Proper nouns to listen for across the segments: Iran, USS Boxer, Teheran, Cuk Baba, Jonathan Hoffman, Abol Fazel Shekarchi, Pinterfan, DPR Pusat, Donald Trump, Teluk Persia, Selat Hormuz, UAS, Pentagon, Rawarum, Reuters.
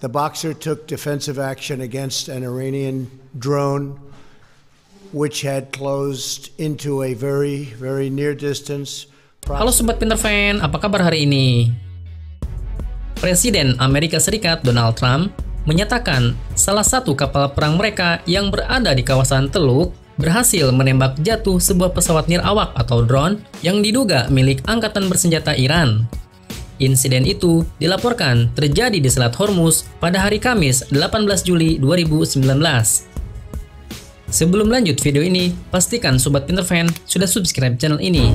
The Boxer took defensive action against an Iranian drone, which had closed into a very near distance. Halo Sobat Pinterfan, apa kabar hari ini? Presiden Amerika Serikat Donald Trump menyatakan salah satu kapal perang mereka yang berada di kawasan Teluk berhasil menembak jatuh sebuah pesawat nirawak atau drone yang diduga milik angkatan bersenjata Iran. Insiden itu dilaporkan terjadi di Selat Hormuz pada hari Kamis 18 Juli 2019. Sebelum lanjut video ini, pastikan Sobat Pinterfan sudah subscribe channel ini.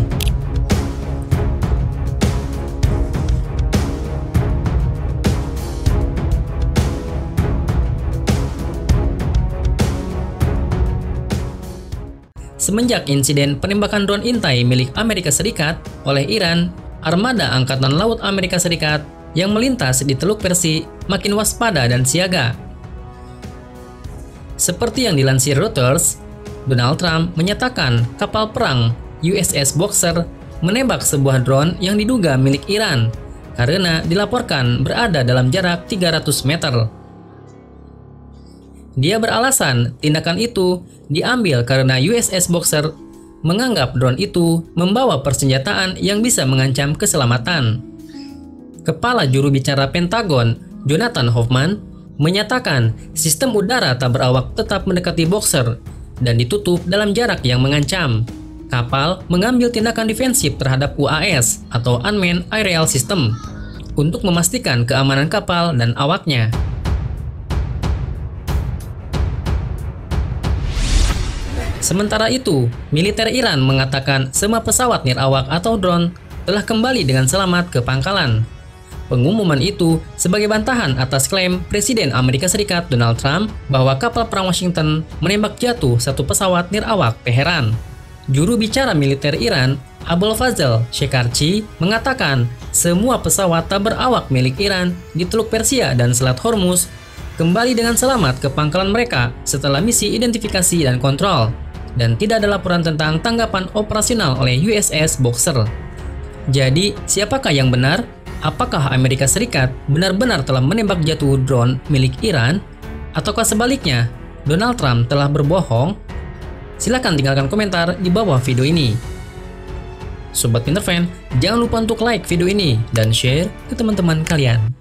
Semenjak insiden penembakan drone intai milik Amerika Serikat oleh Iran, armada Angkatan Laut Amerika Serikat yang melintas di Teluk Persia makin waspada dan siaga. Seperti yang dilansir Reuters, Donald Trump menyatakan kapal perang USS Boxer menembak sebuah drone yang diduga milik Iran karena dilaporkan berada dalam jarak 300 meter. Dia beralasan tindakan itu diambil karena USS Boxer menganggap drone itu membawa persenjataan yang bisa mengancam keselamatan. Kepala juru bicara Pentagon, Jonathan Hoffman, menyatakan sistem udara tak berawak tetap mendekati Boxer dan ditutup dalam jarak yang mengancam. Kapal mengambil tindakan defensif terhadap UAS atau Unmanned Aerial System untuk memastikan keamanan kapal dan awaknya. Sementara itu, militer Iran mengatakan semua pesawat nirawak atau drone telah kembali dengan selamat ke pangkalan. Pengumuman itu sebagai bantahan atas klaim Presiden Amerika Serikat Donald Trump bahwa kapal perang Washington menembak jatuh satu pesawat nirawak Teheran. Juru bicara militer Iran, Abol Fazel Shekarchi, mengatakan semua pesawat tak berawak milik Iran di Teluk Persia dan Selat Hormuz kembali dengan selamat ke pangkalan mereka setelah misi identifikasi dan kontrol, dan tidak ada laporan tentang tanggapan operasional oleh USS Boxer. Jadi, siapakah yang benar? Apakah Amerika Serikat benar-benar telah menembak jatuh drone milik Iran? Ataukah sebaliknya, Donald Trump telah berbohong? Silahkan tinggalkan komentar di bawah video ini. Sobat Pinterfan, jangan lupa untuk like video ini dan share ke teman-teman kalian.